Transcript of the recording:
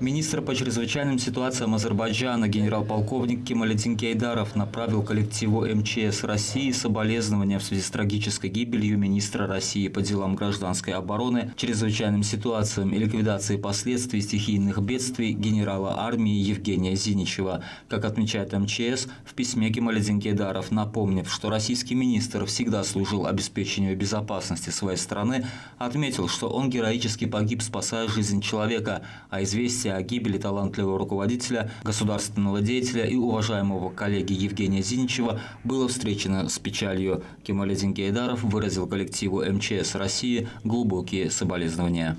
Министр по чрезвычайным ситуациям Азербайджана генерал-полковник Кямаледдин Гейдаров направил коллективу МЧС России соболезнования в связи с трагической гибелью министра России по делам гражданской обороны, чрезвычайным ситуациям и ликвидации последствий стихийных бедствий генерала армии Евгения Зиничева. Как отмечает МЧС, в письме Кямаледдин Гейдаров, напомнив, что российский министр всегда служил обеспечению безопасности своей страны, отметил, что он героически погиб, спасая жизнь человека, а известие о гибели талантливого руководителя, государственного деятеля и уважаемого коллеги Евгения Зиничева было встречено с печалью. Кямаледдин Гейдаров выразил коллективу МЧС России глубокие соболезнования.